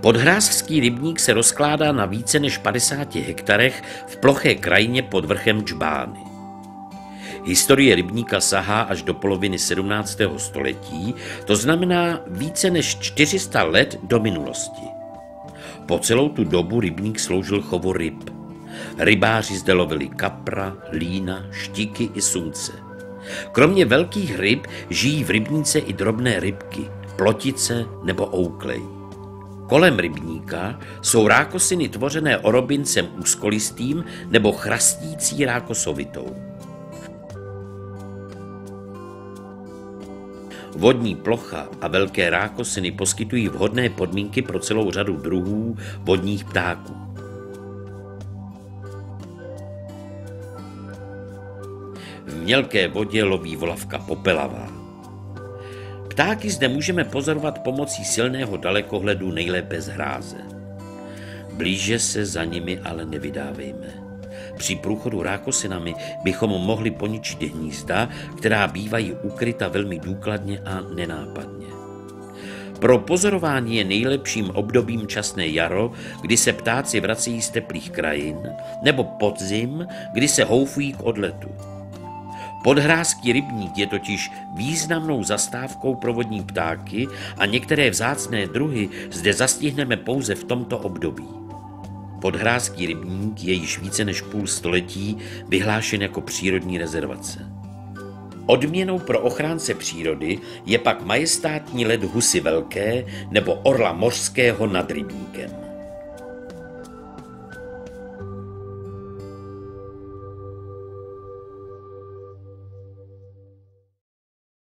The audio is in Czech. Podhrázský rybník se rozkládá na více než 50 hektarech v ploché krajině pod vrchem Džbány. Historie rybníka sahá až do poloviny 17. století, to znamená více než 400 let do minulosti. Po celou tu dobu rybník sloužil chovu ryb. Rybáři zde lovili kapra, lína, štíky i sunce. Kromě velkých ryb žijí v rybníce i drobné rybky, plotice nebo ouklej. Kolem rybníka jsou rákosiny tvořené orobincem úzkolistým nebo chrastící rákosovitou. Vodní plocha a velké rákosiny poskytují vhodné podmínky pro celou řadu druhů vodních ptáků. V mělké vodě loví volavka popelavá. Ptáky zde můžeme pozorovat pomocí silného dalekohledu, nejlépe z hráze. Blíže se za nimi ale nevydávejme. Při průchodu rákosinami bychom mohli poničit hnízda, která bývají ukryta velmi důkladně a nenápadně. Pro pozorování je nejlepším obdobím časné jaro, kdy se ptáci vracejí z teplých krajin, nebo podzim, kdy se houfují k odletu. Podhrázský rybník je totiž významnou zastávkou pro vodní ptáky a některé vzácné druhy zde zastihneme pouze v tomto období. Podhrázský rybník je již více než půl století vyhlášen jako přírodní rezervace. Odměnou pro ochránce přírody je pak majestátní led husy velké nebo orla mořského nad rybníkem.